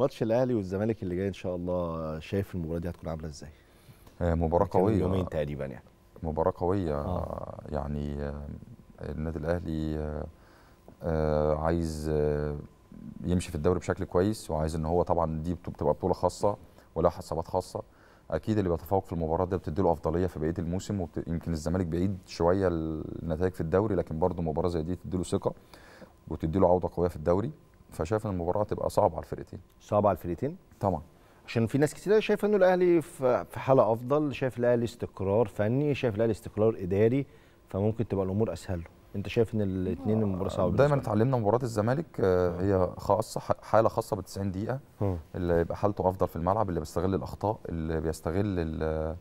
ماتش الاهلي والزمالك اللي جاي ان شاء الله، شايف المباراه دي هتكون عامله ازاي؟ مباراه قويه، يومين تقريبا يعني، مباراه قويه. يعني النادي الاهلي عايز يمشي في الدوري بشكل كويس، وعايز ان هو طبعا دي بتبقى بطوله خاصه ولا حسابات خاصه، اكيد اللي بيتفوق في المباراه ده بتديله افضليه في بقيه الموسم. يمكن الزمالك بعيد شويه النتائج في الدوري، لكن برضه مباراه زي دي تديله ثقه وتديله عوده قويه في الدوري. فشايف ان المباراه تبقى صعبه على الفرقتين. صعبه على الفرقتين طبعا، عشان في ناس كتير شايفه انه الاهلي في حاله افضل، شايف الاهلي استقرار فني، شايف الاهلي استقرار اداري، فممكن تبقى الامور اسهل. انت شايف ان الاثنين المباراه صعبه؟ دايما اتعلمنا مباراه الزمالك هي خاصه، حاله خاصه ب 90 دقيقه، اللي يبقى حالته افضل في الملعب، اللي بيستغل الاخطاء، اللي بيستغل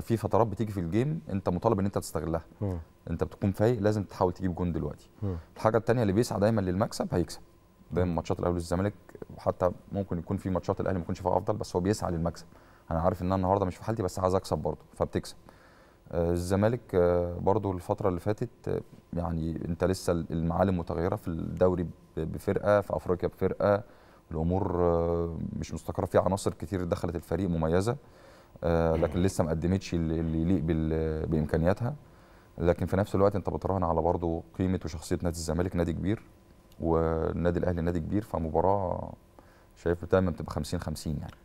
في فترات بتيجي في الجيم انت مطالب ان انت تستغلها. انت بتكون فايق، لازم تحاول تجيب جون دلوقتي. الحاجه الثانيه اللي بيسعى دايما للمكسب هيكسب. دايما ماتشات الاهلي والزمالك، حتى ممكن يكون في ماتشات الاهلي ما يكونش فيها افضل، بس هو بيسعى للمكسب. انا عارف ان انا النهارده مش في حالتي، بس عايز اكسب برضه، فبتكسب. الزمالك برضو الفترة اللي فاتت، يعني انت لسه المعالم متغيرة في الدوري بفرقة، في افريقيا بفرقة، الامور مش مستقرة، في عناصر كتير دخلت الفريق مميزة، لكن لسه ما قدمتش اللي يليق بامكانياتها. لكن في نفس الوقت انت بتراهن على برضو قيمة وشخصية نادي الزمالك، نادي كبير، والنادي الاهلي نادي كبير، فمباراة شايف دايما بتبقى 50-50 يعني.